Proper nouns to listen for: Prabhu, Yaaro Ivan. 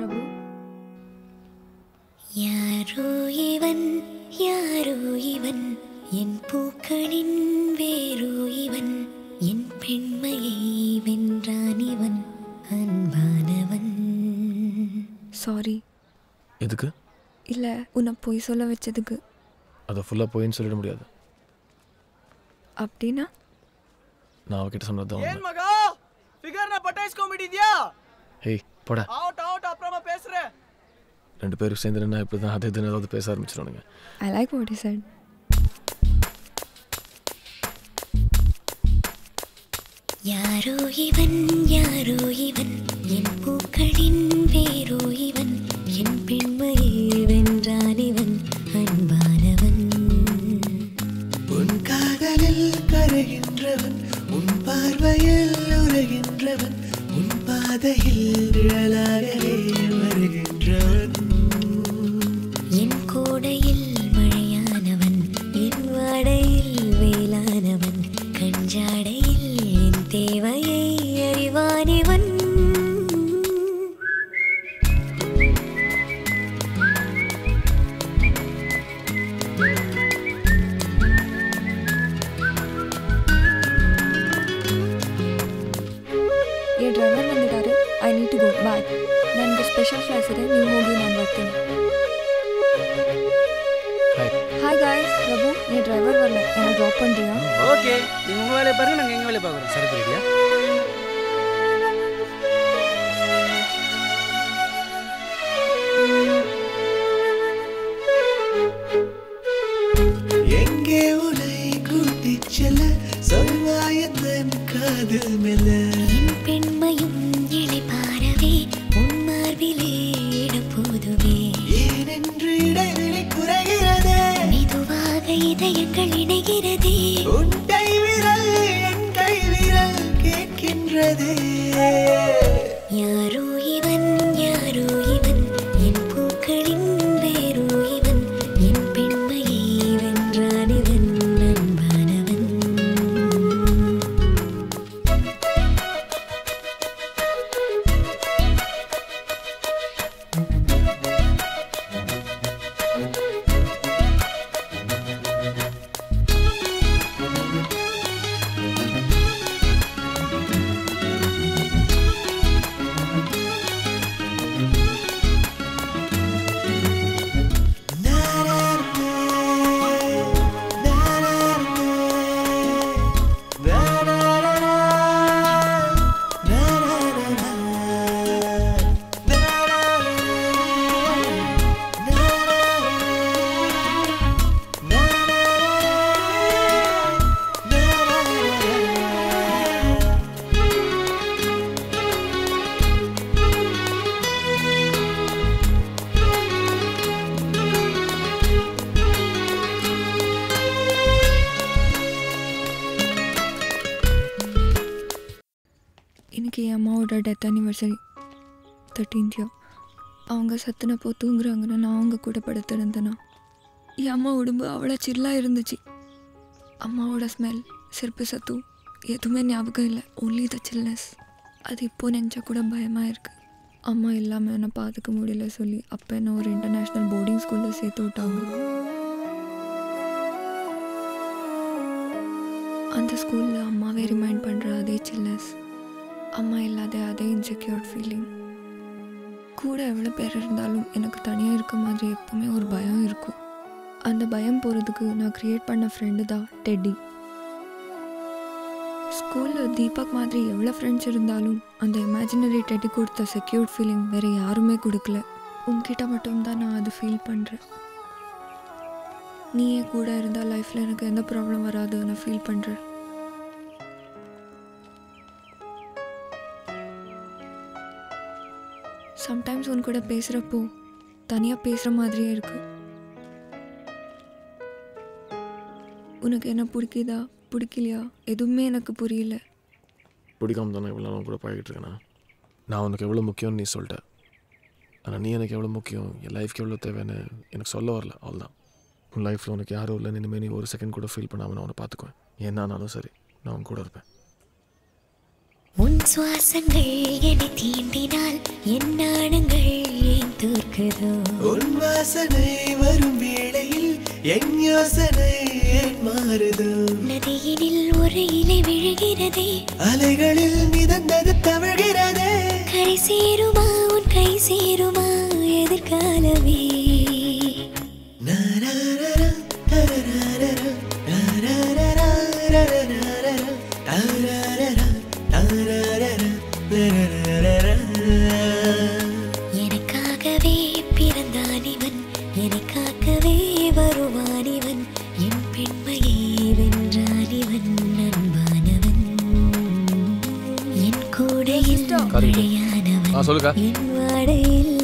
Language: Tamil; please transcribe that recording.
பிரபு. யாரோ இவன், யாரோ இவன், என் பூக்களின் வேரோ இவன், என் பெண்மையை வென்றான் இவன் அன்பானவன். சாரி. எதுக்கு? இல்லை, உன்னை போய் சொல்ல வச்சதுக்கு. அதை ஃபுல்லாக போயின்னு சொல்லிட முடியாது. அப்படின்னா நான் அவகிட்ட சொன்னது ஏன் மகா ஃபிகர் நான் பட்டாஸ் காமெடி தியா. ஏய் போடா, அவுட் அவுட், அப்புறமா பேசுறேன். ரெண்டு பேரும் சேர்ந்து என்ன இப்பதான் அதே தினம் ஏதாவது பேச ஆரம்பிச்சிடுவானுங்க. I like what he said. யாரோ இவன், யாரோ இவன், என் பூக்களின் வேரோ இவன், என் பெண்மையை வென்றான் இவன் அன்பானவன். உன் காதலில் கருகின்றவன், உன் பார்வையில் உருகின்றவன், உன் பாதையில் நிழலாகவே வருகின்றவன். என் கோடையில் மழையானவன், என் வாடையில் வேளானவன், கஞ்சாடையில் என் தேவையை அறிவானவன். ये ड्राइवर बंदे तारे, I need to go. Bye. Then the special flights are new होगी ना वर्किंग. Hi guys, Prabhu, ये ड्राइवर वाला, मैंने ड्रॉप कर दिया. Okay. तुम उन वाले पर ना गंगे वाले पर करो. सर बोलिए. எங்கே உனை கூட்டிச் செல்ல சொல்வாய் என் காதல் மேலே. இதயங்கள் இணைகிறதே, உன் கை விரல் என் கை விரல் கேட்கின்றதே. யாரோ இவன், யாரோ இவன், என் பூக்களின் வேரோ இவன், என் பெண்மையை வென்றான் இவன் அன்பானவன். இன்றைக்கி என் அம்மாவோட டெத் ஆனிவர்சரி, 13th. அவங்க சத்துனப்போ தூங்குறாங்கன்னா நான் அவங்க கூட படுத்திருந்தேன்னா என் அம்மா உடம்பு அவ்வளோ சில்லாக இருந்துச்சு. அம்மாவோட ஸ்மெல், செருப்பு சத்தம் எதுவுமே ஞாபகம் இல்லை. Only the chillness. அது இப்போது நினச்சா கூட பயமாக இருக்குது. அம்மா இல்லாமல் என்னை பார்த்துக்க முடியல சொல்லி அப்போ என்ன ஒரு இன்டர்நேஷ்னல் போர்டிங் ஸ்கூலில் சேர்த்து விட்டாங்க. அந்த ஸ்கூலில் அம்மாவே ரிமைண்ட் பண்ணுற அதே சில்னஸ், அம்மா இல்லாத அதே இன்செக்யூர்ட் ஃபீலிங். கூட எவ்வளோ பேர் இருந்தாலும் எனக்கு தனியாக இருக்க மாதிரி எப்போவுமே ஒரு பயம் இருக்கும். அந்த பயம் போகிறதுக்கு நான் க்ரியேட் பண்ண ஃப்ரெண்டு தான் டெட்டி. ஸ்கூலில் தீபக் மாதிரி எவ்வளோ ஃப்ரெண்ட்ஸ் இருந்தாலும் அந்த இமேஜினரி டெட்டி கொடுத்த செக்யூர்ட் ஃபீலிங் வேறு யாருமே கொடுக்கல. உங்ககிட்ட மட்டும்தான் நான் அது ஃபீல் பண்ணுறேன். நீயே கூட இருந்தால் லைஃப்பில் எனக்கு எந்த ப்ராப்ளம் வராது நான் ஃபீல் பண்ணுறேன். சம்டைம்ஸ் உன் கூட பேசுகிறப்போ தனியாக பேசுகிற மாதிரியே இருக்குது. உனக்கு என்ன பிடிக்குதா பிடிக்கலையா எதுவுமே எனக்கு புரியல. பிடிக்காம தானே இவ்வளோ நான் கூட பழகிட்டு இருக்கேண்ணா. நான் உனக்கு எவ்வளோ முக்கியம்னு நீ சொல்லிட்ட, ஆனால் நீ எனக்கு எவ்வளோ முக்கியம், என் லைஃப்க்கு எவ்வளோ தேவைன்னு எனக்கு சொல்ல வரல. அவ்வளோதான். உன் லைஃப்பில் உனக்கு யாரும் இல்லை. இனிமேல் நீ ஒரு செகண்ட் கூட ஃபீல் பண்ணாமல் நான் உன்னை பார்த்துக்குவேன். என்னானாலும் சரி நான் உன் கூட இருப்பேன். உன் சுவாசங்கள் என்னை தீண்டினால் என் நாணங்கள் ஏன் தோற்குதோ? உன் வாசனை வரும் வேளையில் என் யோசனை ஏன் மாறுதோ? நதியினில் ஒரு இலை விழுகிறதே, அலைகளில் மிதந்தது தவழ்கிறதே. கரை சேருமா உன் கை சேருமா எதிர்காலமே? எனக்காகவே பிறந்தான் இவன், எனக்காகவே வருவான் இவன். என் பெண்மையை வென்றான் இவன், அன்பானவன், என் கூடையில் நிலையானவன், என் வாடையில்